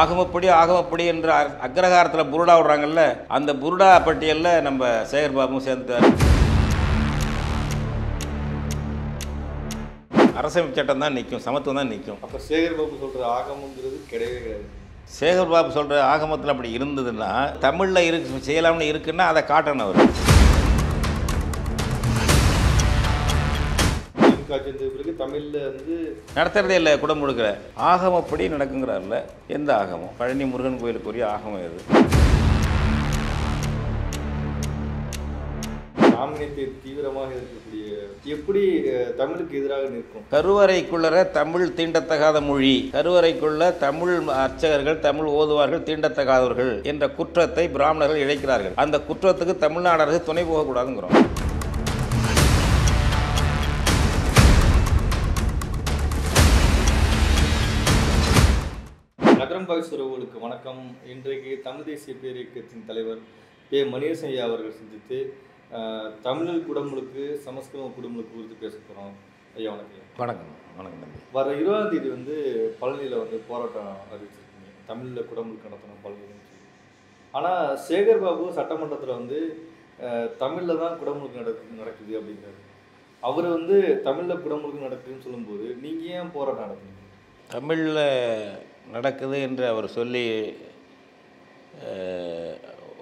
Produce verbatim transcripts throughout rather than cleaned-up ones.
ஆகமப்படி ஆகமப்படி என்ற அக்ரஹாரத்துல புருடா விடுறாங்கல்ல அந்த புருடா பட்டியல்ல நம்ம சேகர் பாபுவும் சேர்ந்துட்டார். அரசமைப்பு சட்டம் தான் நிற்கும், சமத்துவம் தான் நிற்கும். அப்போ சேகர் பாபு சொல்கிற ஆகமங்கிறது கிடையவே கிடையாது. சேகர் பாபு சொல்கிற ஆகமத்தில் அப்படி இருந்ததுன்னா தமிழில் இருக்கு செய்யலாம்னு இருக்குன்னா அதை காட்டணும். அவர் பிறகு தமிழில் வந்து நடத்துறதே இல்லை, குடம் கொடுக்குற ஆகமப்படி நடக்குங்கிறார்ல. எந்த ஆகமம்? பழனி முருகன் கோயிலுக்குரிய ஆகமம் எது? சாமணியத்தை தீவிரமாக இருக்கக்கூடிய எப்படி தமிழுக்கு எதிராக நிற்கும்? கருவறைக்குள்ளற தமிழ் தீண்டத்தகாத மொழி, கருவறைக்குள்ள தமிழ் அர்ச்சகர்கள் தமிழ் ஓதுவார்கள் தீண்டத்தகாதவர்கள் என்ற குற்றத்தை பிராமணர்கள் இழைக்கிறார்கள். அந்த குற்றத்துக்கு தமிழ்நாடு அரசு துணை போகக்கூடாதுங்கிறோம். உறவுகளுக்கு வணக்கம். இன்றைக்கு தமிழ் தேசிய பேரியக்கத்தின் தலைவர் பே மணியரசன் ஐயா அவர்கள் சந்தித்து தமிழர் குடமுழுக்கு சமஸ்கிருத குடமுழுக்கு குறித்து பேச போகிறோம். ஐயா வணக்கம். வணக்கம் வணக்கம். வர இருபதாம் தேதி வந்து பழனியில் வந்து போராட்டம் அறிவிச்சிருக்கீங்க, தமிழில் குடமுழுக்கு நடத்தணும் பழனின்னு சொல்லி. ஆனால் சேகர் பாபு சட்டமன்றத்தில் வந்து தமிழில் தான் குடமுழுக்கு நடக்கு நடக்குது அப்படிங்கிறாரு. அவர் வந்து தமிழில் குடமுழுக்கு நடக்குதுன்னு சொல்லும்போது நீங்கள் ஏன் போராட்டம் நடத்துனீங்க? தமிழில் நடக்குது என்று அவர் சொல்லி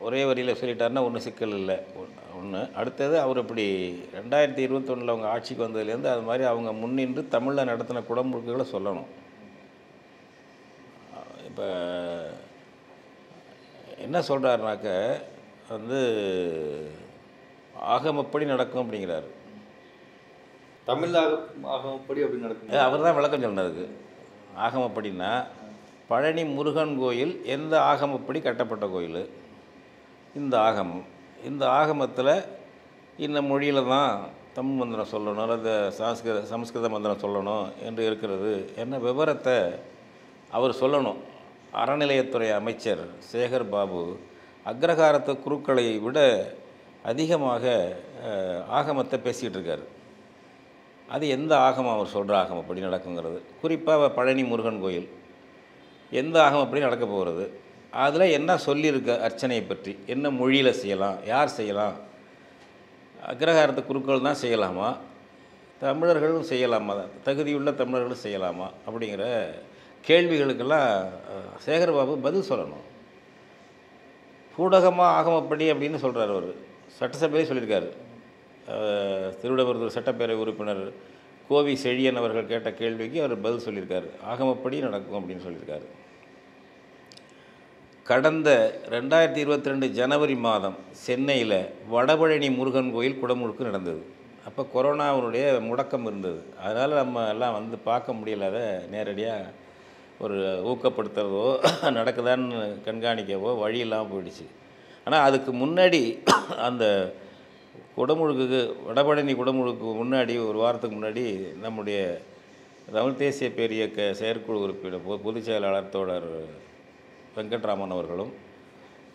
ஒரே வரியில் சொல்லிட்டாருன்னா ஒன்றும் சிக்கல் இல்லை. ஒன்று அடுத்தது அவர் இப்படி ரெண்டாயிரத்தி இருபத்தொன்னில் அவங்க ஆட்சிக்கு வந்ததுலேருந்து அது மாதிரி அவங்க முன்னின்று தமிழில் நடத்தின குடமுழுக்குகளை சொல்லணும். இப்போ என்ன சொல்கிறாருனாக்க வந்து ஆகமப்படி நடக்கும் அப்படிங்கிறாரு. தமிழ் ஆக ஆகமப்படி அப்படி நடக்கும் அவர் தான் விளக்கம் சொன்னதுக்கு. ஆகமப்படின்னா பழனி முருகன் கோயில் எந்த ஆகமப்படி கட்டப்பட்ட கோயில்? இந்த ஆகமம். இந்த ஆகமத்தில் இந்த மொழியில் தான் தமிழ் மந்திரம் சொல்லணும் அல்லது சமஸ்கிருத சமஸ்கிருத மந்திரம் சொல்லணும் என்று இருக்கிறது என்ன விவரத்தை அவர் சொல்லணும். அறநிலையத்துறை அமைச்சர் சேகர் பாபு அக்ரஹாரத்து குருக்களை விட அதிகமாக ஆகமத்தை பேசிக்கிட்டு இருக்கார். அது எந்த ஆகமம் அவர் சொல்கிற ஆகமப்படி நடக்குங்கிறது? குறிப்பாக பழனி முருகன் கோயில் எந்த ஆகமப்படி நடக்க போகிறது? அதில் என்ன சொல்லியிருக்க அர்ச்சனையை பற்றி? என்ன மொழியில் செய்யலாம்? யார் செய்யலாம்? அக்ரஹாரத்து குருக்கள் தான் செய்யலாமா? தமிழர்களும் செய்யலாமா? தகுதியுள்ள தமிழர்களும் செய்யலாமா? அப்படிங்கிற கேள்விகளுக்கெல்லாம் சேகர் பாபு பதில் சொல்லணும். பூடகமாக ஆகமப்படி அப்படின்னு சொல்கிறார். அவர் சட்டசபையிலே சொல்லியிருக்காரு. திருவிடபுரத்தூர் சட்டப்பேரவை உறுப்பினர் கோவி செழியன் அவர்கள் கேட்ட கேள்விக்கு அவர் பதில் சொல்லியிருக்காரு. ஆகமப்படி நடக்கும் அப்படின்னு சொல்லியிருக்காரு. கடந்த ரெண்டாயிரத்தி இருபத்தி ரெண்டு ஜனவரி மாதம் சென்னையில் வடபழனி முருகன் கோயில் குடமுழுக்கு நடந்தது. அப்போ கொரோனாவுடைய முடக்கம் இருந்தது. அதனால் நம்ம எல்லாம் வந்து பார்க்க முடியலாத நேரடியாக ஒரு ஊக்கப்படுத்துறதோ நடக்குதான்னு கண்காணிக்கவோ வழி இல்லாமல் போயிடுச்சு. ஆனால் அதுக்கு முன்னாடி அந்த குடமுழுக்கு வடபழனி குடமுழுக்கு முன்னாடி ஒரு வாரத்துக்கு முன்னாடி நம்முடைய தமிழ் தேசிய பேரியக்க செயற்குழு உறுப்பினர் பொ பொதுச் செயலாளர் தோழர் வெங்கட்ராமன் அவர்களும்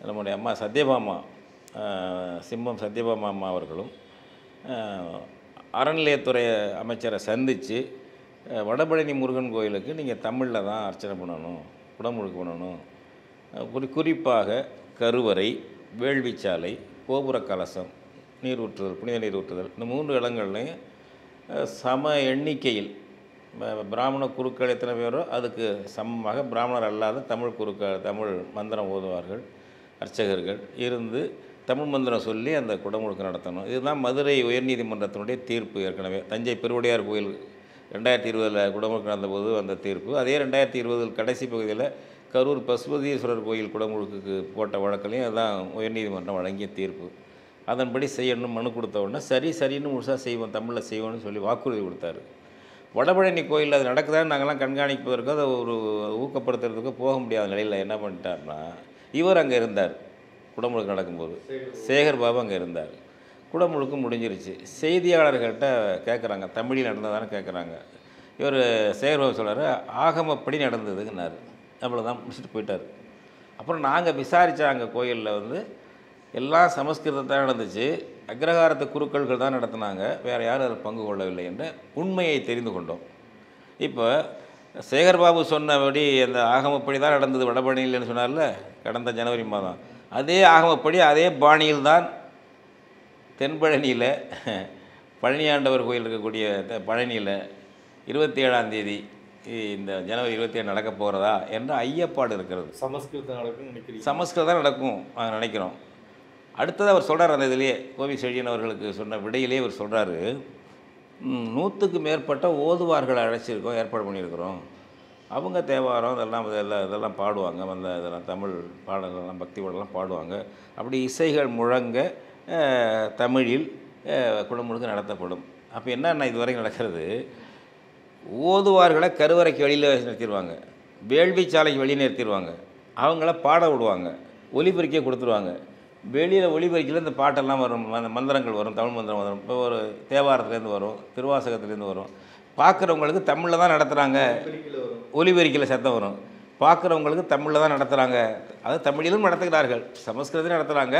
நம்முடைய அம்மா சத்யபாமா சிம்மம் சத்யபாமா அம்மா அவர்களும் அறநிலையத்துறை அமைச்சரை சந்தித்து வடபழனி முருகன் கோயிலுக்கு நீங்கள் தமிழில் தான் அர்ச்சனை பண்ணணும், குடமுழுக்கு பண்ணணும். குறி குறிப்பாக கருவறை, வேள்விச்சாலை, கோபுர கலசம், நீர் ஊற்றுதல், புனித நீர் ஊற்றுதல் இந்த மூன்று இடங்கள்லையும் சம எண்ணிக்கையில் பிராமண குருக்கள் எத்தனை பேரோ அதுக்கு சமமாக பிராமணர் அல்லாத தமிழ் குருக்கள் தமிழ் மந்திரம் ஓதுவார்கள் அர்ச்சகர்கள் இருந்து தமிழ் மந்திரம் சொல்லி அந்த குடமுழுக்கு நடத்தணும். இதுதான் மதுரை உயர்நீதிமன்றத்தினுடைய தீர்ப்பு. ஏற்கனவே தஞ்சை பெருவுடையார் கோயில் ரெண்டாயிரத்தி இருபதில் குடமுழுக்கு நடந்தபோது அந்த தீர்ப்பு. அதே ரெண்டாயிரத்தி இருபதில் கடைசி பகுதியில் கரூர் பசுபதீஸ்வரர் கோயில் குடமுழுக்கு போட்ட வழக்கிலையும் அதுதான் உயர்நீதிமன்றம் வழங்கிய தீர்ப்பு. அதன்படி செய்யணும் மனு கொடுத்த உடனே சரி சரின்னு முழுசாக செய்வோம் தமிழில் செய்வோம்னு சொல்லி வாக்குறுதி கொடுத்தாரு. வடபழனி கோயிலில் அது நடக்குதான்னு நாங்கள்லாம் கண்காணிப்பதற்கு அதை ஒரு ஊக்கப்படுத்துறதுக்கு போக முடியாத நிலையில் என்ன பண்ணிட்டார்னா இவர் அங்கே இருந்தார். குடமுழுக்கு நடக்கும்போது சேகர் பாபு அங்கே இருந்தார். குடமுழுக்கு முடிஞ்சிருச்சு. செய்தியாளர்கள்ட்ட கேட்குறாங்க, தமிழில் நடந்ததானு கேட்குறாங்க. இவர் சேகர் பாபு சொல்கிறார் ஆகமப்படி நடந்ததுக்குன்னாரு. அவ்வளோதான், முடிச்சுட்டு போயிட்டார். அப்புறம் நாங்கள் விசாரித்தோம். அங்கே கோயிலில் வந்து எல்லாம் சமஸ்கிருதம் தான் நடந்துச்சு, அக்ரஹாரத்து குருக்கள்கள் தான் நடத்தினாங்க, வேறு யாரும் அதில் பங்கு கொள்ளவில்லை என்ற உண்மையை தெரிந்து கொண்டோம். இப்போ சேகர் பாபு சொன்னபடி அந்த ஆகமப்படி தான் நடந்தது வடபழனியில்னு சொன்னார்ல கடந்த ஜனவரி மாதம். அதே ஆகமப்படி அதே பாணியில் தான் தென்பழனியில் பழனியாண்டவர் கோயில் இருக்கக்கூடிய பழனியில் இருபத்தி ஏழாம் தேதி இந்த ஜனவரி இருபத்தி ஏழு நடக்க போகிறதா என்ற ஐயப்பாடு இருக்கிறது. சமஸ்கிருதம் நடக்கும் நினைக்கிறேன். சமஸ்கிருதம் நடக்கும் நினைக்கிறோம். அடுத்தது அவர் சொல்கிறார், அந்த இதிலேயே கோவி செழியன் அவர்களுக்கு சொன்ன விடையிலே அவர் சொல்கிறாரு, நூற்றுக்கு மேற்பட்ட ஓதுவார்களை அழைச்சிருக்கோம், ஏற்பாடு பண்ணியிருக்கிறோம். அவங்க தேவாரம் இதெல்லாம் இதெல்லாம் இதெல்லாம் பாடுவாங்க, அந்த இதெல்லாம் தமிழ் பாடல்கள்லாம் பக்தி பாடலாம் பாடுவாங்க. அப்படி இசைகள் முழங்க தமிழில் குடமுழுக்கு நடத்தப்படும். அப்போ என்னென்ன இதுவரை நடக்கிறது, ஓதுவார்களை கருவறைக்கு வெளியில் நிறுத்திடுவாங்க, வேள்வி சாலைக்கு வெளியே நிறுத்திடுவாங்க, அவங்கள பாட விடுவாங்க, ஒலிபெருக்கியை கொடுத்துருவாங்க. வெளியில் ஒலிபெருக்கியில் இந்த பாட்டெல்லாம் வரும், அந்த மந்திரங்கள் வரும், தமிழ் மந்திரம் வரும், இப்போ ஒரு தேவாரத்துலேருந்து வரும், திருவாசகத்துலேருந்து வரும். பார்க்குறவங்களுக்கு தமிழில் தான் நடத்துகிறாங்க, ஒலிபெருக்கியில் சத்தம் வரும். பார்க்குறவங்களுக்கு தமிழில் தான் நடத்துகிறாங்க, அது தமிழிலும் நடத்துகிறார்கள், சமஸ்கிருதத்திலும் நடத்துகிறாங்க,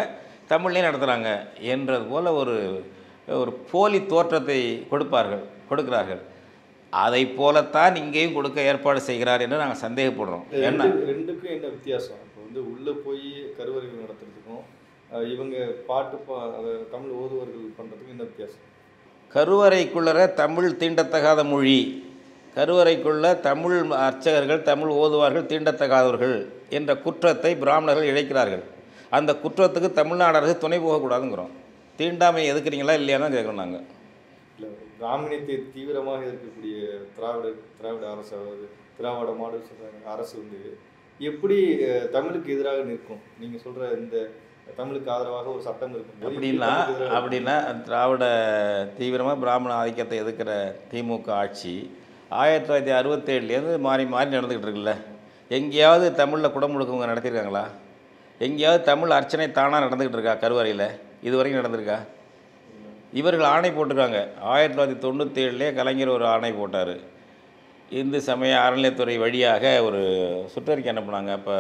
தமிழ்லேயும் நடத்துகிறாங்க என்றது போல் ஒரு ஒரு போலி தோற்றத்தை கொடுப்பார்கள் கொடுக்கிறார்கள். அதை போலத்தான் இங்கேயும் கொடுக்க ஏற்பாடு செய்கிறார் என்று நாங்கள் சந்தேகப்படுறோம். என்ன ரெண்டுக்கும் என்ன வித்தியாசம்? இப்போ வந்து உள்ளே போய் கருவறைகள் நடத்துறதுக்கும் இவங்க பாட்டு பா தமிழ் ஓதுவர்கள் பண்ணுறதுக்கும் என்ன வித்தியாசம்? கருவறைக்குள்ளற தமிழ் தீண்டத்தகாத மொழி, கருவறைக்குள்ள தமிழ் அர்ச்சகர்கள் தமிழ் ஓதுவார்கள் தீண்டத்தகாதவர்கள் என்ற குற்றத்தை பிராமணர்கள் இழைக்கிறார்கள். அந்த குற்றத்துக்கு தமிழ்நாடு அரசு துணை போகக்கூடாதுங்கிறோம். தீண்டாமை எதுக்குறீங்களா இல்லையான்னு கேட்குறோம் நாங்கள். இல்லை, பிராமணியத்தை தீவிரமாக எதிர்க்கக்கூடிய திராவிட திராவிட அரசு, அதாவது திராவிட மாடல் அரசு வந்து எப்படி தமிழுக்கு எதிராக நிற்கும்? நீங்கள் சொல்கிற இந்த தமிழுக்கு ஆதரவாக ஒரு சட்டம் இருக்கும் அப்படின்னா அப்படின்னா திராவிட தீவிரமாக பிராமண ஆதிக்கத்தை எதிர்க்கிற திமுக ஆட்சி ஆயிரத்தி தொள்ளாயிரத்தி அறுபத்தேழுலேருந்து மாறி மாறி நடந்துக்கிட்டு இருக்குல்ல. எங்கேயாவது தமிழில் குடமுழுக்கவங்க நடத்தியிருக்காங்களா? எங்கேயாவது தமிழ் அர்ச்சனை தானாக நடந்துக்கிட்டு இருக்கா? கருவறையில் இது வரைக்கும் நடந்திருக்கா? இவர்கள் ஆணை போட்டிருக்காங்க. ஆயிரத்தி தொள்ளாயிரத்தி தொண்ணூற்றி ஏழுலேயே கலைஞர் ஒரு ஆணை போட்டார். இந்து சமய அறநிலையத்துறை வழியாக ஒரு சுற்றறிக்கை அனுப்புனாங்க. அப்போ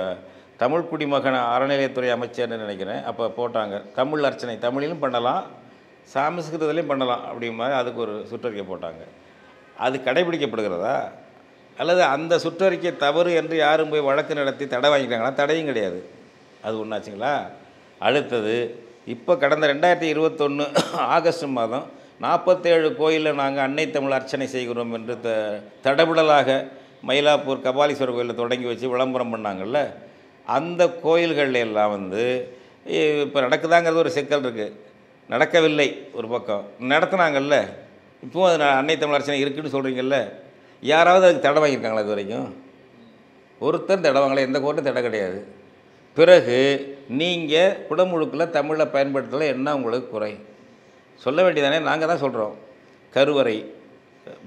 தமிழ் குடிமகன் அறநிலையத்துறை அமைச்சர்னு நினைக்கிறேன் அப்போ போட்டாங்க. தமிழ் அர்ச்சனை தமிழிலும் பண்ணலாம் சமஸ்கிருதத்திலையும் பண்ணலாம் அப்படிங்கிற மாதிரி அதுக்கு ஒரு சுற்றறிக்கை போட்டாங்க. அது கடைபிடிக்கப்படுகிறதா? அல்லது அந்த சுற்றறிக்கை தவறு என்று யாரும் போய் வழக்கு நடத்தி தடை வாங்கிக்கிறாங்கன்னா? தடையும் கிடையாது. அது ஒன்றாச்சுங்களா. அடுத்தது, இப்போ கடந்த ரெண்டாயிரத்தி இருபத்தொன்று ஆகஸ்ட் மாதம் நாற்பத்தேழு கோயிலில் நாங்கள் அன்னை தமிழ் அர்ச்சனை செய்கிறோம் என்று த தடபுடலாக மயிலாப்பூர் கபாலீஸ்வரர் கோயிலில் தொடங்கி வச்சு விளம்பரம் பண்ணாங்கள்ல. அந்த கோயில்கள் எல்லாம் வந்து இப்போ நடக்குதாங்கிறது ஒரு சிக்கல் இருக்குது. நடக்கவில்லை ஒரு பக்கம், நடத்துனாங்கல்ல. இப்போவும் அது அன்னை தமிழ் அர்ச்சனை இருக்குதுன்னு சொல்கிறீங்கல்ல. யாராவது அதுக்கு தடை வாங்கியிருக்காங்களா இது வரைக்கும்? ஒருத்தர் தடை வாங்கலாம், எந்த கோர்ட்டும் தடை கிடையாது. பிறகு நீங்கள் குடமுழுக்கில் தமிழை பயன்படுத்தலை, என்ன உங்களுக்கு குறை? சொல்ல வேண்டியதானே. நாங்கள் தான் சொல்கிறோம், கருவறை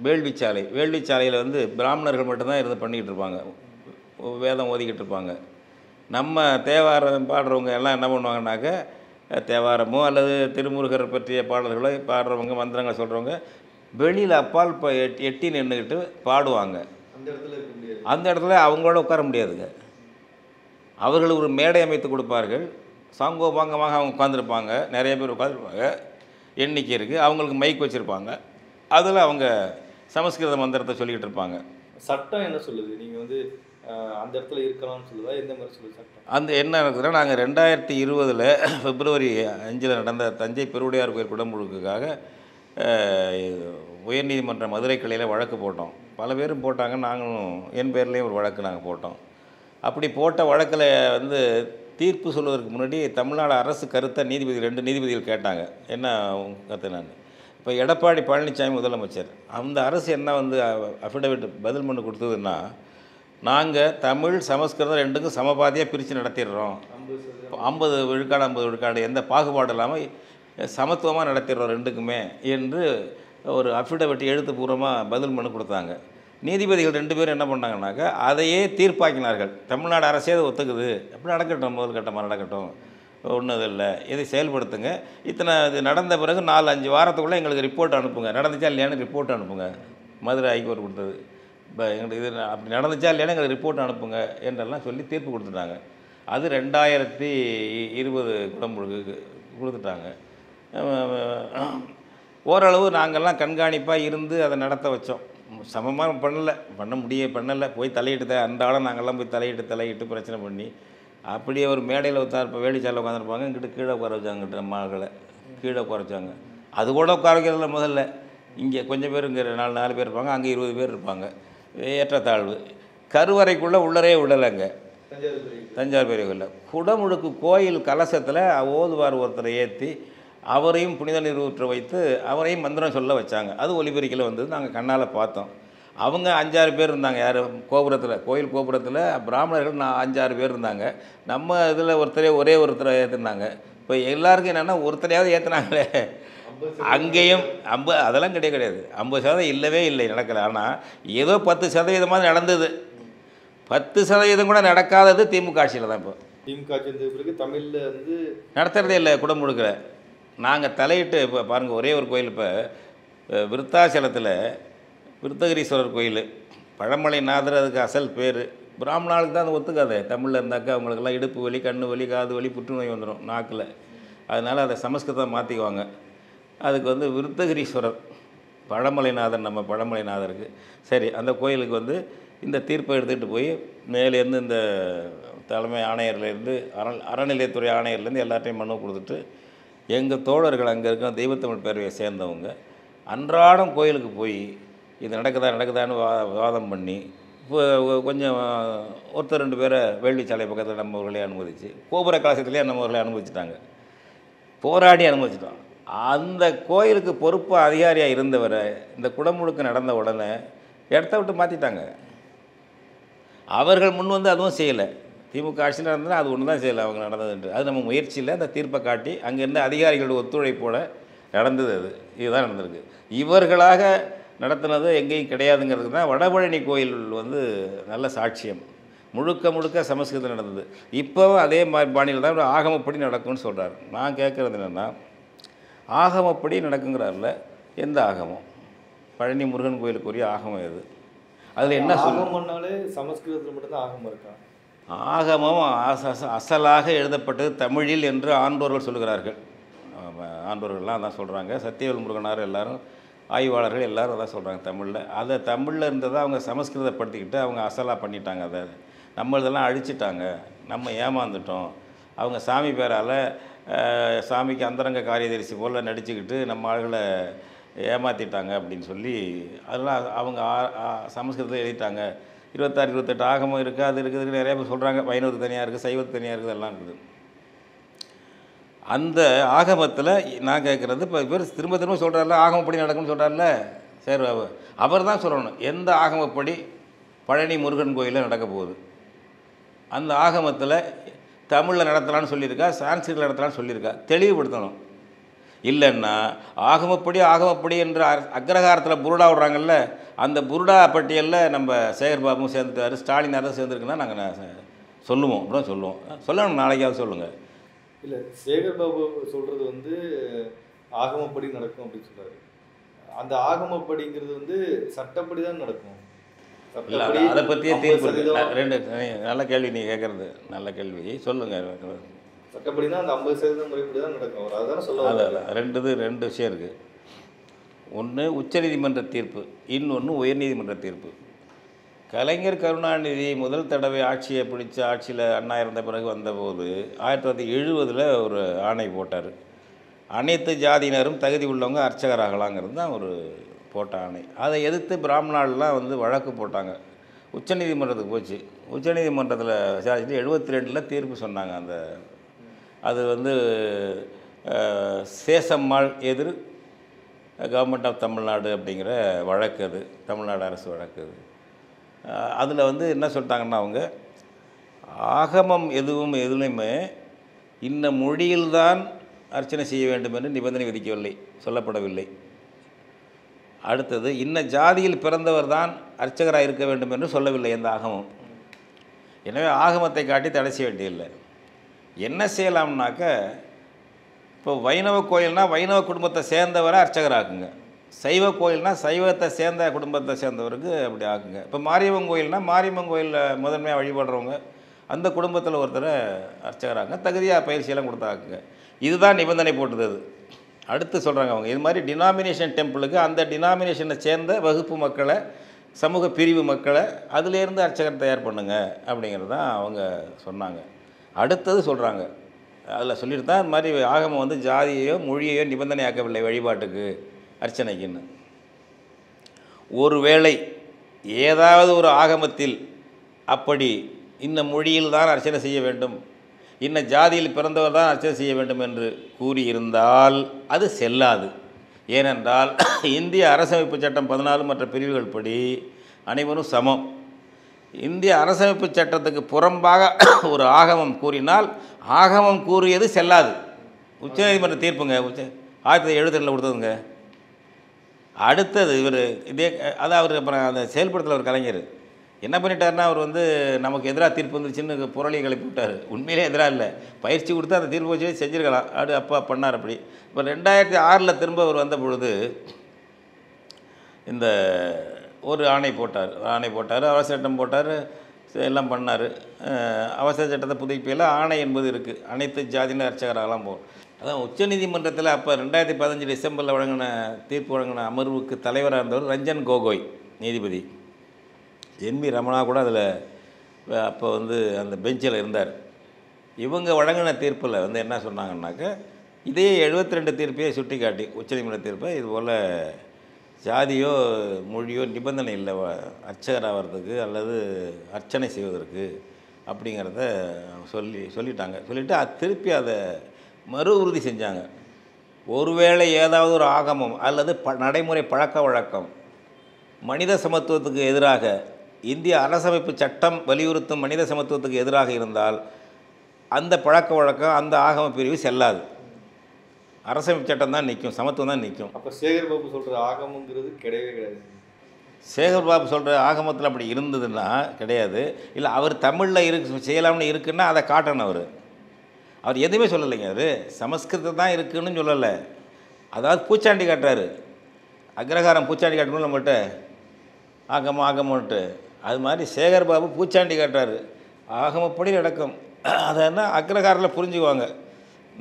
வேள்விச்சாலை, வேள்விச்சாலையில் வந்து பிராமணர்கள் மட்டும்தான் இருந்து பண்ணிக்கிட்டு இருப்பாங்க, வேதம் ஓதிக்கிட்டு இருப்பாங்க. நம்ம தேவாரம் பாடுறவங்க எல்லாம் என்ன பண்ணுவாங்கன்னாக்க, தேவாரமோ அல்லது திருமுருகர் பற்றிய பாடல்களோ பாடுறவங்க, மந்திரங்களை சொல்கிறவங்க வெளியில் அப்பால் இப்போ எட்டி எட்டி நின்றுக்கிட்டு பாடுவாங்க. அந்த இடத்துல அந்த இடத்துல அவங்களோட உட்கார முடியாதுங்க. அவர்கள் ஒரு மேடை அமைத்து கொடுப்பார்கள், சாங்கோபாங்கமாக அவங்க உட்காந்துருப்பாங்க, நிறைய பேர் உட்காந்துருப்பாங்க, எண்ணிக்கை இருக்குது, அவங்களுக்கு மைக் வச்சுருப்பாங்க, அதில் அவங்க சமஸ்கிருத மந்திரத்தை சொல்லிக்கிட்டு இருப்பாங்க. சட்டம் என்ன சொல்லுது? நீங்கள் வந்து அந்த இடத்துல இருக்கலாம்னு சொல்லுதா? எந்த மாதிரி சொல்லுது சட்டம்? அந்த என்ன இருக்குதுன்னா, நாங்கள் ரெண்டாயிரத்தி இருபதில் பிப்ரவரி அஞ்சில் நடந்த தஞ்சை பெருவுடையார் கோயில் குடமுழுக்குக்காக உயர்நீதிமன்ற மதுரை கிளையில் வழக்கு போட்டோம். பல பேரும் போட்டாங்க, நாங்களும் என் பேர்லேயும் ஒரு வழக்கு நாங்கள் போட்டோம். அப்படி போட்ட வழக்கில் வந்து தீர்ப்பு சொல்வதற்கு முன்னாடி தமிழ்நாடு அரசு கருத்தை நீதிபதி ரெண்டு நீதிபதிகள் கேட்டாங்க. என்ன கருத்து? நான் இப்போ எடப்பாடி பழனிசாமி முதலமைச்சர், அந்த அரசு என்ன வந்து அஃபிடவிட் பதில் பண்ணி கொடுத்ததுன்னா, நாங்கள் தமிழ் சமஸ்கிருதம் ரெண்டுக்கும் சமபாதியாக பிரித்து நடத்திடுறோம், ஐம்பது விழுக்காடு ஐம்பது விழுக்காடு எந்த பாகுபாடு இல்லாமல் சமத்துவமாக நடத்திடுறோம் ரெண்டுக்குமே என்று ஒரு அஃபிடவிட் எழுத்துப்பூர்வமாக பதில் பண்ணி கொடுத்தாங்க. நீதிபதிகள் ரெண்டு பேரும் என்ன பண்ணாங்கன்னாக்கா, அதையே தீர்ப்பாக்கினார்கள். தமிழ்நாடு அரசே அதை ஒத்துக்குது, எப்படி நடக்கட்டும், முதல் கட்டமாக நடக்கட்டும், ஒன்றும் இது இல்லை, இதை செயல்படுத்துங்க. இத்தனை இது நடந்த பிறகு நாலு அஞ்சு வாரத்துக்குள்ளே எங்களுக்கு ரிப்போர்ட் அனுப்புங்க, நடந்துச்சா இல்லையான்னு ரிப்போர்ட் அனுப்புங்க. மதுரை ஹைகோர்ட் கொடுத்தது, இப்போ எங்களுக்கு இது அப்படி நடந்துச்சா இல்லையான்னு எங்களுக்கு ரிப்போர்ட் அனுப்புங்க என்றெல்லாம் சொல்லி தீர்ப்பு கொடுத்துட்டாங்க. அது ரெண்டாயிரத்தி இருபது குடமுழுக்கு கொடுத்துட்டாங்க. ஓரளவு நாங்கள்லாம் கண்காணிப்பாக இருந்து அதை நடத்த வச்சோம். சமமாக பண்ணலை, பண்ண முடிய பண்ணலை, போய் தலையிட்டு அந்த ஆளும் நாங்கள்லாம் போய் தலையிட்டு தலையிட்டு பிரச்சனை பண்ணி அப்படியே ஒரு மேடையில் உட்கார இப்போ வேடிச்சால உட்காந்துருப்பாங்க, இங்கிட்ட கீழே உட்கார வச்சாங்கட்டு நம்ம ஆளுகளை கீழே உட்கார வச்சாங்க. அது கூட உட்கார வைக்கிறதுல முதல்ல இங்கே கொஞ்சம் பேர் இங்கே நாலு நாலு பேர் இருப்பாங்க, அங்கே இருபது பேர் இருப்பாங்க. ஏற்றத்தாழ்வு கருவறைக்குள்ளே உள்ளரே விடலைங்க. தஞ்சாவூர் பெரியவில் குடமுழுக்கு கோயில் கலசத்தில் ஓதுவார் ஒருத்தரை ஏற்றி அவரையும் புனித நீர் ஊற்ற வைத்து அவரையும் மந்திரம் சொல்ல வச்சாங்க. அது ஒலிபெருக்கில் வந்தது, நாங்கள் கண்ணால் பார்த்தோம். அவங்க அஞ்சாறு பேர் இருந்தாங்க, யார் கோபுரத்தில் கோயில் கோபுரத்தில் பிராமணர்கள் நான் அஞ்சாறு பேர் இருந்தாங்க. நம்ம இதில் ஒருத்தரே ஒரே ஒருத்தரை ஏற்றுனாங்க. இப்போ எல்லாருக்கும் என்னென்னா ஒருத்தரையாவது ஏற்றுனாங்களே, அங்கேயும் ஐம்பது அதெல்லாம் கிடையாது கிடையாது ஐம்பது சதவீதம் இல்லவே இல்லை நடக்கலை. ஆனால் ஏதோ பத்து சதவீதமாக நடந்தது, பத்து சதவீதம் கூட நடக்காதது திமுக ஆட்சியில் தான். இப்போ திமுக ஆட்சி வந்த பிறகு தமிழில் வந்து நடத்துகிறதே இல்லை குடம் முழுக்கிற. நாங்கள் தலையிட்டு இப்போ பாருங்கள், ஒரே ஒரு கோயில் இப்போ விருத்தாச்சலத்தில் விருத்தகிரீஸ்வரர் கோயில், பழமலை நாதர் அதுக்கு அசல் பேர். பிராமணாளுக்கு தான் அது ஒத்துக்காது, தமிழில் இருந்தாக்கா அவங்களுக்கெல்லாம் இடுப்பு வலி, கண்ணு வலி, காது வலி, புற்றுநோய் வந்துடும் நாக்கில். அதனால் அதை சமஸ்கிருதம் மாற்றிக்குவாங்க. அதுக்கு வந்து விருத்தகிரீஸ்வரர் பழமலைநாதர், நம்ம பழமலைநாதருக்கு சரி. அந்த கோயிலுக்கு வந்து இந்த தீர்ப்பை எடுத்துகிட்டு போய் மேலேருந்து இந்த தலைமை ஆணையர்லேருந்து அற அறநிலையத்துறை ஆணையர்லேருந்து எல்லாத்தையும் மனு கொடுத்துட்டு எங்கள் தோழர்கள் அங்கே இருக்க தெய்வ தமிழ் பேரவையை சேர்ந்தவங்க அன்றாடம் கோயிலுக்கு போய் இது நடக்குதா நடக்குதான்னு வா வாதம் பண்ணி இப்போ கொஞ்சம் ஒருத்தர் ரெண்டு பேரை வேள்விச்சாலை பக்கத்தில் நம்மவர்களே அனுமதிச்சு, கோபுர கலசத்துலேயே நம்மவர்களே அனுமதிச்சிட்டாங்க, போராடி அனுமதிச்சிட்டாங்க. அந்த கோயிலுக்கு பொறுப்பு அதிகாரியாக இருந்தவரை இந்த குடமுழுக்கு நடந்த உடனே இடத்த விட்டு மாற்றிட்டாங்க. அவர்கள் முன் வந்து அதுவும் செய்யலை, திமுக ஆட்சியில் நடந்ததுன்னா அது ஒன்று தான் செய்யலை அவங்க நடந்ததுன்ட்டு. அது நம்ம முயற்சியில் அந்த தீர்ப்பை காட்டி அங்கேருந்து அதிகாரிகளோட ஒத்துழைப்போடு நடந்தது. அது இதுதான் நடந்திருக்கு, இவர்களாக நடத்தினது எங்கேயும் கிடையாதுங்கிறதுக்கு தான் வடபழனி கோயில் வந்து நல்ல சாட்சியம். முழுக்க முழுக்க சமஸ்கிருதம் நடந்தது. இப்போவும் அதே மாதிரி பாணியில் தான் ஒரு ஆகமப்படி நடக்கும்னு சொல்கிறார். நான் கேட்குறது என்னென்னா, ஆகமப்படி நடக்குங்கிறாரில்ல, எந்த ஆகமம்? பழனி முருகன் கோயிலுக்குரிய ஆகமம் எது? அதில் என்ன சொல்லணும்னாலே சமஸ்கிருதத்தில் மட்டும்தான் ஆகமம் இருக்கா? ஆகமம் அசலாக எழுதப்பட்டது தமிழில் என்று ஆண்டோர்கள் சொல்கிறார்கள். ஆண்டோர்கள்லாம் அதான் சொல்கிறாங்க, சத்தியவேல் முருகனார் எல்லாரும் ஆய்வாளர்கள் எல்லாரும் அதான் சொல்கிறாங்க தமிழில். அதை தமிழில் இருந்ததை அவங்க சமஸ்கிருதப்படுத்திக்கிட்டு அவங்க அசலாக பண்ணிட்டாங்க. அதை நம்மளதெல்லாம் அழிச்சிட்டாங்க, நம்ம ஏமாந்துட்டோம். அவங்க சாமி பேரால் சாமிக்கு அந்தரங்க காரியதரிசி போல் நடிச்சுக்கிட்டு நம்ம ஆளுகளை ஏமாற்றிட்டாங்க அப்படின்னு சொல்லி அதெல்லாம் அவங்க சமஸ்கிருதத்தில் எழுதிட்டாங்க. இருபத்தாறு இருபத்தெட்டு ஆகமும் இருக்குது, அது இருக்குதுன்னு நிறைய பேர் சொல்கிறாங்க. வைணவத்துக்கு தனியாக இருக்குது, சைவத்துக்கு தனியாக இருக்குது, எல்லாம் இருக்குது. அந்த ஆகமத்தில் நான் கேட்குறது, இப்போ இவர் திரும்ப திரும்ப சொல்கிறார்ல ஆகமப்படி நடக்கும்னு சொல்கிறார்ல, சரி அவர் தான் சொல்லணும் எந்த ஆகமப்படி பழனி முருகன் கோயிலில் நடக்க போகுது. அந்த ஆகமத்தில் தமிழில் நடத்தலான்னு சொல்லியிருக்கா, சான்ஸ்கிரிட்டில் நடத்தலான்னு சொல்லியிருக்கா, தெளிவுபடுத்தணும். இல்லைன்னா ஆகமப்படி ஆகமப்படி என்ற அக்ரஹாரத்தில் புருடா விடுறாங்கல்ல, அந்த புருடா பட்டியலில் நம்ம சேகர் பாபுவும் சேர்ந்துட்டார், ஸ்டாலினாரும் சேர்ந்துருக்குன்னா நாங்கள் சொல்லுவோம் அப்படின்னு சொல்லுவோம். சொல்லணும், நாளைக்காவது சொல்லுங்கள். இல்லை, சேகர் பாபு சொல்கிறது வந்து ஆகமப்படி நடக்கும் அப்படின்னு சொல்கிறாரு. அந்த ஆகமப்படிங்கிறது வந்து சட்டப்படி தான் நடக்கும். இல்லை, அதை பற்றியே தீர்ப்பு. ரெண்டு நல்ல கேள்வி நீங்கள் கேட்குறது, நல்ல கேள்வி. சொல்லுங்கள். சட்டப்படி தான் அந்த ஐம்பது சதவீதம் முறைப்படி தான் நடக்கும். அவர் அதான் சொல்ல அதில் ரெண்டு ரெண்டு விஷயம் இருக்குது. ஒன்று உச்சநீதிமன்ற தீர்ப்பு, இன்னொன்று உயர்நீதிமன்ற தீர்ப்பு. கலைஞர் கருணாநிதி முதல் தடவை ஆட்சியை பிடிச்ச ஆட்சியில் அண்ணா இருந்த பிறகு வந்தபோது ஆயிரத்தி தொள்ளாயிரத்தி எழுபதில் ஒரு ஆணை போட்டார். அனைத்து ஜாதியினரும் தகுதி உள்ளவங்க அர்ச்சகராகலாங்கிறது தான் ஒரு போட்ட ஆணை. அதை எதிர்த்து பிராமணாலெலாம் வந்து வழக்கு போட்டாங்க, உச்சநீதிமன்றத்துக்கு போச்சு. உச்சநீதிமன்றத்தில் விசாரிச்சுட்டு எழுபத்தி ரெண்டில் தீர்ப்பு சொன்னாங்க. அந்த அது வந்து சேசம்மாள் எதிர் கவர்மெண்ட் ஆஃப் தமிழ்நாடு அப்படிங்கிற வழக்கு, அது தமிழ்நாடு அரசு வழக்கு. அது அதில் வந்து என்ன சொல்லிட்டாங்கன்னா, அவங்க ஆகமம் எதுவும் எதுலையுமே இந்த மொழியில்தான் அர்ச்சனை செய்ய வேண்டும் என்று நிபந்தனை விதிக்கவில்லை, சொல்லப்படவில்லை. அடுத்தது இன்ன ஜாதியில் பிறந்தவர் தான் அர்ச்சகராக இருக்க வேண்டும் என்று சொல்லவில்லை எந்த ஆகமம். எனவே ஆகமத்தை காட்டி தடை செய்ய வேண்டியதில்லை. என்ன செய்யலாம்னாக்க, இப்போ வைணவ கோயில்னால் வைணவ குடும்பத்தை சேர்ந்தவரை அர்ச்சகராக்குங்க, சைவ கோயில்னால் சைவத்தை சேர்ந்த குடும்பத்தை சேர்ந்தவருக்கு அப்படி ஆகுங்க. இப்போ மாரியம்மன் கோயில்னால் மாரியம்மன் கோயிலில் முதன்மையாக வழிபடுறவங்க அந்த குடும்பத்தில் ஒருத்தரை அர்ச்சகராங்க, தகுதியாக பயிற்சியெல்லாம் கொடுத்தாக்குங்க. இதுதான் நிபந்தனை போட்டுது. அடுத்து சொல்றாங்க அவங்க இது மாதிரி denomination டெம்பிளுக்கு அந்த denominationல சேர்ந்த வகுப்பு மக்களை சமூக பிரிவு மக்களை அதிலே இருந்து அர்ச்சகர் தயார் பண்ணுங்க அப்படிங்கறத அவங்க சொன்னாங்க அடுத்து சொல்றாங்க அதல சொல்லிட்டு தான் இந்த மாதிரி ஆகமம் வந்து ஜாதியையோ மொழியையோ நிபந்தனையாக்கவில்லை வழிபாட்டுக்கு அர்ச்சனைக்குன்னு ஒருவேளை ஏதாவது ஒரு ஆகமத்தில் அப்படி இந்த மொழியில் தான் அர்ச்சனை செய்ய வேண்டும் இன்ன ஜாதியில் பிறந்தவர் தான் அர்ச்சனை செய்ய வேண்டும் என்று கூறி இருந்தால் அது செல்லாது ஏனென்றால் இந்திய அரசமைப்பு சட்டம் பதினான்கு மற்றும் பிரிவுகள் படி அனைவரும் சமம் இந்திய அரசமைப்பு சட்டத்துக்கு புறம்பாக ஒரு ஆகமம் கூறினால் ஆகமம் கூறியது செல்லாது உச்சநீதிமன்ற தீர்ப்புங்க ஆயிரத்தி எழுபத்தி ரெண்டில் கொடுத்ததுங்க அடுத்தது இவர் இதே அதான் அவர் அப்புறம் அந்த செயல்படுத்தல ஒரு கலைஞர் என்ன பண்ணிட்டாருன்னா அவர் வந்து நமக்கு எதிராக தீர்ப்பு வந்துருச்சுன்னு புரளியை கிளப்பி விட்டார் உண்மையிலே எதிராக இல்லை பயிற்சி கொடுத்து அந்த தீர்ப்பு வச்சு செஞ்சுருக்கலாம் அது அப்பா பண்ணார் அப்படி இப்போ ரெண்டாயிரத்தி ஆறில் திரும்ப அவர் வந்த பொழுது இந்த ஒரு ஆணை போட்டார் ஆணை போட்டார் அவசர சட்டம் போட்டார் எல்லாம் பண்ணார் அவசர சட்டத்தை புதுப்பியில் ஆணை என்பது இருக்குது அனைத்து ஜாதியினர் அர்ச்சகராகலாம் போகும் அதான் உச்சநீதிமன்றத்தில் அப்போ ரெண்டாயிரத்தி பதினஞ்சு டிசம்பரில் வழங்கின தீர்ப்பு வழங்கின அமர்வுக்கு தலைவராக இருந்தவர் ரஞ்சன் கோகோய் நீதிபதி என் பி ரமணா கூட அதில் அப்போ வந்து அந்த பெஞ்சில் இருந்தார் இவங்க வழங்கின தீர்ப்பில் வந்து என்ன சொன்னாங்கன்னாக்க இதே எழுபத்தி ரெண்டு தீர்ப்பையே சுட்டி காட்டி உச்சநீதிமன்ற தீர்ப்பை இதுபோல் ஜாதியோ மொழியோ நிபந்தனை இல்லை அர்ச்சகராகிறதுக்கு அல்லது அர்ச்சனை செய்வதற்கு அப்படிங்கிறத சொல்லி சொல்லிட்டாங்க சொல்லிவிட்டு அது திருப்பி அதை மறு உறுதி செஞ்சாங்க ஒருவேளை ஏதாவது ஒரு ஆகமம் அல்லது ப நடைமுறை பழக்க வழக்கம் மனித சமத்துவத்துக்கு எதிராக இந்திய அரசமைப்பு சட்டம் வலியுறுத்தும் மனித சமத்துவத்துக்கு எதிராக இருந்தால் அந்த பழக்க வழக்கம் அந்த ஆகம பிரிவு செல்லாது அரசமைப்பு சட்டம் தான் நிற்கும் சமத்துவம் தான் நிற்கும் அப்போ சேகர் பாபு சொல்கிற ஆகமங்கிறது கிடையவே கிடையாது சேகர் பாபு சொல்கிற ஆகமத்தில் அப்படி இருந்ததுன்னா கிடையாது இல்லை அவர் தமிழில் இருக்கு செய்யலாம்னு இருக்குன்னா அதை காட்டணும் அவர் அவர் எதுவுமே சொல்லலைங்க அவர் சமஸ்கிருதம் தான் இருக்குதுன்னு சொல்லலை அதாவது பூச்சாண்டி காட்டுறாரு அக்ரஹாரம் பூச்சாண்டி காட்டணும் நம்மகிட்ட ஆகம ஆகமோன்ட்டு அது மாதிரி சேகர் பாபு பூச்சாண்டி காட்டுறாரு ஆகமப்படி நடக்கும் அதான் அக்ரஹாரில் புரிஞ்சுக்குவாங்க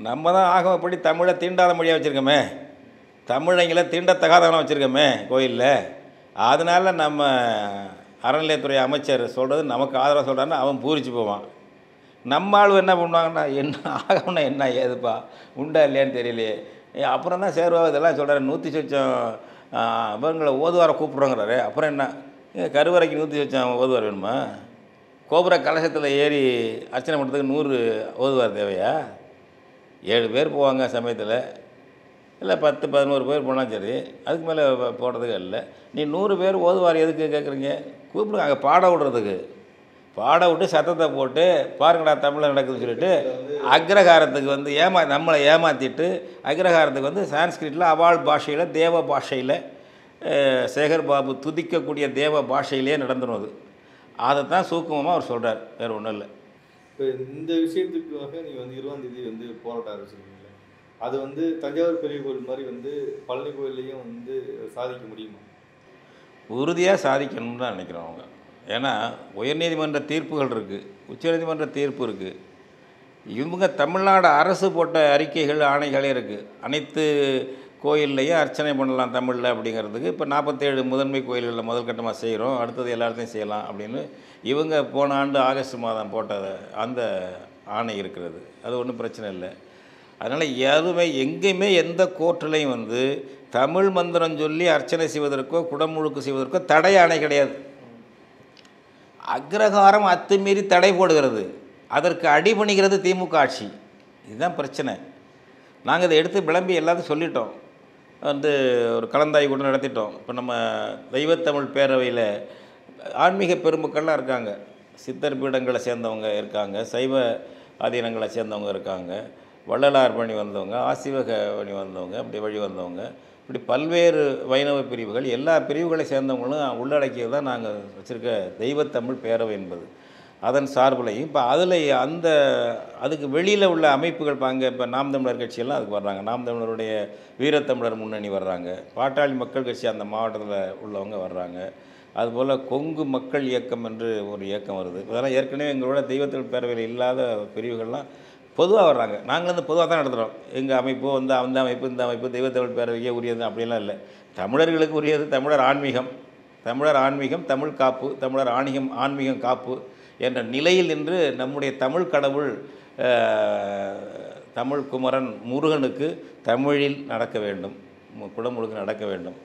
நம்ம தான் ஆகமப்படி தமிழை தீண்டாத மொழியாக வச்சுருக்கோமே தமிழங்களை தீண்டத்தகாதவனாக வச்சுருக்கோமே கோயிலில் அதனால் நம்ம அறநிலையத்துறை அமைச்சர் சொல்கிறது நமக்கு ஆதரவாக சொல்கிறான்னு அவன் பூரிச்சு போவான் நம்ம ஆள் என்ன பண்ணுவாங்கன்னா என்ன ஆகணும்னா என்ன ஏதுப்பா உண்டா இல்லையான்னு தெரியலையே அப்புறம் தான் சேர்வாக இதெல்லாம் சொல்கிறாரு நூற்றி சொச்சம் அவங்களை ஓதுவாரை கூப்பிட்றோங்கிறாரு அப்புறம் என்ன கருவறைக்கு நூற்றி சொச்சம் ஓதுவார் வேணுமா கோபுர கலசத்தில் ஏறி அர்ச்சனை பண்ணுறதுக்கு நூறு ஓதுவார் தேவையா ஏழு பேர் போவாங்க சமயத்தில் இல்லை பத்து பதினோரு பேர் போனாலும் சரி அதுக்கு மேலே போடுறதுக்கு இல்லை நீ நூறு பேர் ஓதுவார் எதுக்கு கேட்குறீங்க கூப்பிடுங்க அங்கே பாட விடுறதுக்கு பாட விட்டு சத்தத்தை போட்டு பாருங்கடா தமிழில் நடக்குதுன்னு சொல்லிட்டு அக்ரஹாரத்துக்கு வந்து ஏமா நம்மளை ஏமாற்றிட்டு அக்ரஹாரத்துக்கு வந்து சான்ஸ்கிரிட்டில் அவாள் பாஷையில் தேவ பாஷையில் சேகர் பாபு துதிக்கக்கூடிய தேவ பாஷையிலே நடந்துடும் அது அதை தான் சூக்குமமாக அவர் சொல்கிறார் வேறு ஒன்றும் இல்லை இப்போ இந்த விஷயத்துக்காக நீங்கள் வந்து இருபதாம் தேதி வந்து போராட்டம் ஆரம்பிச்சிருக்கீங்களா அது வந்து தஞ்சாவூர் பெரிய கோயில் மாதிரி வந்து பழனி கோயிலையும் வந்து சாதிக்க முடியுமா உறுதியாக சாதிக்கணும்னு தான் நினைக்கிறோம் அவங்க ஏன்னா உயர்நீதிமன்ற தீர்ப்புகள் இருக்குது உச்சநீதிமன்ற தீர்ப்பு இருக்குது இவங்க தமிழ்நாடு அரசு போட்ட அறிக்கைகள் ஆணைகளே இருக்குது அனைத்து கோயில்லையும் அர்ச்சனை பண்ணலாம் தமிழில் அப்படிங்கிறதுக்கு இப்போ நாற்பத்தேழு முதன்மை கோயில்களில் முதல் கட்டமாக செய்கிறோம் அடுத்தது எல்லாத்தையும் செய்யலாம் அப்படின்னு இவங்க போன ஆண்டு ஆகஸ்ட் மாதம் போட்ட அந்த ஆணை இருக்கிறது அது ஒன்றும் பிரச்சனை இல்லை அதனால் எதுவுமே எங்கேயுமே எந்த கோர்ட்டிலையும் வந்து தமிழ் மந்திரம் சொல்லி அர்ச்சனை செய்வதற்கோ குடமுழுக்கு செய்வதற்கோ தடை ஆணை கிடையாது அக்ரஹாரம் அத்துமீறி தடை போடுகிறது அதற்கு அடிபணிகிறது திமுக ஆட்சி இதுதான் பிரச்சனை நாங்கள் இதை எடுத்து விளம்பி எல்லாத்தையும் சொல்லிட்டோம் வந்து ஒரு கலந்தாய் கூட நடத்திட்டோம் இப்போ நம்ம தெய்வ தமிழ் பேரவையில் ஆன்மீக பெருமக்கள்லாம் இருக்காங்க சித்தர் பீடங்களை சேர்ந்தவங்க இருக்காங்க சைவ ஆதீனங்களை சேர்ந்தவங்க இருக்காங்க வள்ளலார் வணி வந்தவங்க ஆசிவக வணி வந்தவங்க இப்படி வழி வந்தவங்க இப்படி பல்வேறு வைணவ பிரிவுகள் எல்லா பிரிவுகளை சேர்ந்தவங்களும் உள்ளடக்கியது தான் நாங்கள் வச்சுருக்க தெய்வ தமிழ் பேரவை என்பது அதன் சார்பிலையும் இப்போ அதில் அந்த அதுக்கு வெளியில் உள்ள அமைப்புகள் இப்போ அங்கே இப்போ நாம் தமிழர் கட்சியெல்லாம் அதுக்கு வர்றாங்க நாம் தமிழருடைய வீரத்தமிழர் முன்னணி வர்றாங்க பாட்டாளி மக்கள் கட்சி அந்த மாவட்டத்தில் உள்ளவங்க வர்றாங்க அதுபோல் கொங்கு மக்கள் இயக்கம் என்று ஒரு இயக்கம் வருது இதெல்லாம் ஏற்கனவே எங்களோட தெய்வ தமிழ் பேரவையில் இல்லாத பிரிவுகள்லாம் பொதுவா வர்றாங்க. நாங்க வந்து பொதுவா தான் நடத்துறோம். எங்க அமைப்பு அந்த அந்த அமைப்பு இந்த அமைப்பு தெய்வ தமிழ் பேரவைக்கே உரியது அப்படிலாம் இல்லை. தமிழர்களுக்கு உரியது தமிழர் ஆன்மீகம், தமிழர் ஆன்மீகம், தமிழ் காப்பு, தமிழர் ஆன்மீகம் ஆன்மீகம் காப்பு என்ற நிலையில் நின்று நம்முடைய தமிழ் கடவுள் தமிழ் குமரன் முருகனுக்கு தமிழில் நடக்க வேண்டும், குடமுழுக்கு நடக்க வேண்டும்.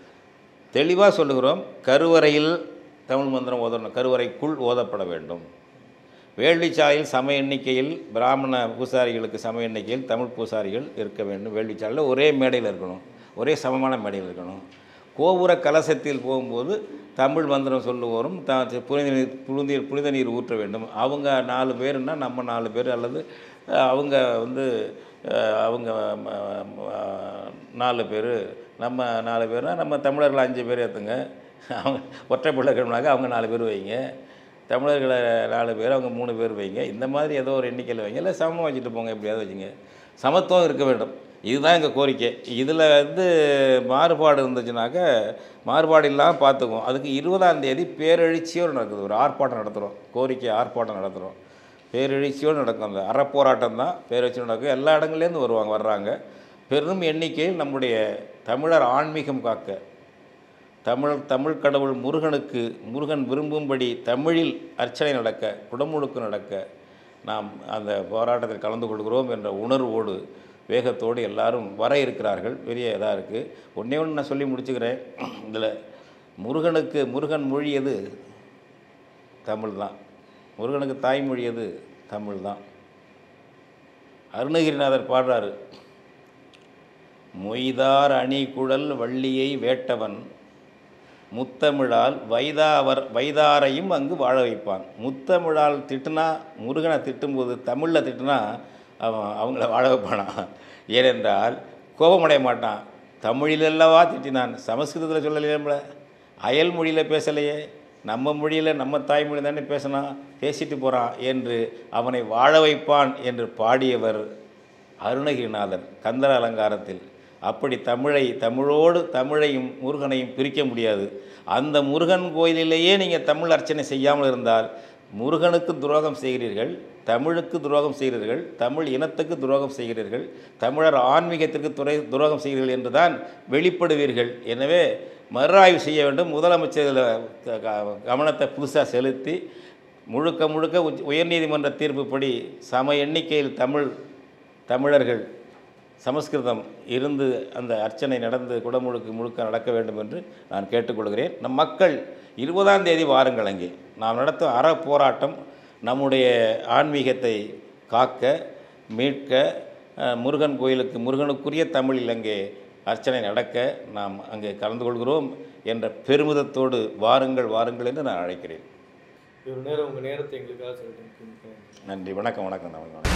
தெளிவாக சொல்லுகிறோம், கருவறையில் தமிழ் மந்திரம் ஓதணும், கருவறைக்குள் ஓதப்பட வேண்டும். வேள்விச்சாலையில் சம எண்ணிக்கையில் பிராமண பூசாரிகளுக்கு சம எண்ணிக்கையில் தமிழ் பூசாரிகள் இருக்க வேண்டும். வேள்விச்சாலையில் ஒரே மேடையில் இருக்கணும், ஒரே சமமான மேடையில் இருக்கணும். கோபுர கலசத்தில் போகும்போது தமிழ் மந்திரம் சொல்லுவோரும் த புனித நீர் புனித புனித நீர் ஊற்ற வேண்டும். அவங்க நாலு பேருன்னா நம்ம நாலு பேர், அல்லது அவங்க வந்து அவங்க நாலு பேர் நம்ம நாலு பேர்னால் நம்ம தமிழர்கள் அஞ்சு பேர் ஏற்றுங்க, அவங்க ஒற்றை பிள்ளைகள்னாக்க அவங்க நாலு பேர் வைங்க, தமிழர்களை நாலு பேர் அவங்க மூணு பேர் வைங்க, இந்த மாதிரி ஏதோ ஒரு எண்ணிக்கையில் வைங்க, இல்லை சமமாக வச்சுட்டு போங்க, எப்படியாவது வச்சுங்க. சமத்துவம் இருக்க வேண்டும், இதுதான் எங்கள் கோரிக்கை. இதில் வந்து மாறுபாடு இருந்துச்சுனாக்க மாறுபாடு இல்லாமல் பார்த்துக்குவோம். அதுக்கு இருபதாம் தேதி பேரெழுச்சியோடு நடக்குது, ஒரு ஆர்ப்பாட்டம் நடத்துகிறோம், கோரிக்கை ஆர்ப்பாட்டம் நடத்துகிறோம், பேரெழுச்சியோடு நடக்கும். அந்த அறப்போராட்டம் தான் பேரெழுச்சியோடு நடக்கும். எல்லா இடங்கள்லேருந்து வருவாங்க, வர்றாங்க பெரும் எண்ணிக்கையில். நம்முடைய தமிழர் ஆன்மீகம் காக்க, தமிழர் தமிழ் கடவுள் முருகனுக்கு முருகன் விரும்பும்படி தமிழில் அர்ச்சனை நடக்க, குடமுழுக்கு நடக்க நாம் அந்த போராட்டத்தில் கலந்து கொள்கிறோம் என்ற உணர்வோடு வேகத்தோடு எல்லாரும் வர இருக்கிறார்கள். பெரிய இதாக இருக்குது. ஒன்றே ஒன்று நான் சொல்லி முடிச்சுக்கிறேன். இதில் முருகனுக்கு முருகன் மொழி எது? தமிழ் தான். முருகனுக்கு தாய்மொழி எது? தமிழ் தான். அருணகிரிநாதர் பாடுறாரு, மொய்தார் அணி குழல் வள்ளியை வேட்டவன் முத்தமிழால் வைதாவர் வைதாரையும் அங்கு வாழ வைப்பான். முத்தமிழால் திட்டுனா, முருகனை திட்டும்போது தமிழில் திட்டுனா அவன் அவங்கள வாழ வைப்பானா? ஏனென்றால் கோபமடைய மாட்டான். தமிழிலெல்லவா திட்டினான், சமஸ்கிருதத்தில் சொல்லலையே, நம்மளை அயல் மொழியில் பேசலையே, நம்ம மொழியில் நம்ம தாய்மொழி தானே பேசினான், பேசிட்டு போகிறான் என்று அவனை வாழ வைப்பான் என்று பாடியவர் அருணகிரிநாதர் கந்த அலங்காரத்தில். அப்படி தமிழை தமிழோடு தமிழையும் முருகனையும் பிரிக்க முடியாது. அந்த முருகன் கோயிலிலேயே நீங்கள் தமிழ் அர்ச்சனை செய்யாமல் இருந்தால் முருகனுக்கு துரோகம் செய்கிறீர்கள், தமிழுக்கு துரோகம் செய்கிறீர்கள், தமிழ் இனத்துக்கு துரோகம் செய்கிறீர்கள், தமிழர் ஆன்மீகத்திற்கு துறை துரோகம் செய்கிறீர்கள் என்று தான் வெளிப்படுவீர்கள். எனவே மறுஆய்வு செய்ய வேண்டும். முதலமைச்சர் இதில் கவனத்தை புதுசாக செலுத்தி முழுக்க முழுக்க உயர்நீதிமன்ற தீர்ப்புப்படி சம எண்ணிக்கையில் தமிழ் தமிழர்கள் சமஸ்கிருதம் இருந்து அந்த அர்ச்சனை நடந்து குடமுழுக்கு முழுக்க நடக்க வேண்டும் என்று நான் கேட்டுக்கொள்கிறேன். நம் மக்கள் இருபதாம் தேதி வாருங்கள். அங்கே நாம் நடத்தும் அற போராட்டம் நம்முடைய ஆன்மீகத்தை காக்க, மீட்க, முருகன் கோயிலுக்கு முருகனுக்குரிய தமிழ் இலங்கை அர்ச்சனை நடக்க நாம் அங்கே கலந்து கொள்கிறோம் என்ற பெருமிதத்தோடு வாருங்கள் வாருங்கள் என்று நான் அழைக்கிறேன். நேரம் உங்கள் நேரத்தை எங்களுக்காக சொல்லிட்டு நன்றி. வணக்கம். வணக்கம். தமிழ்.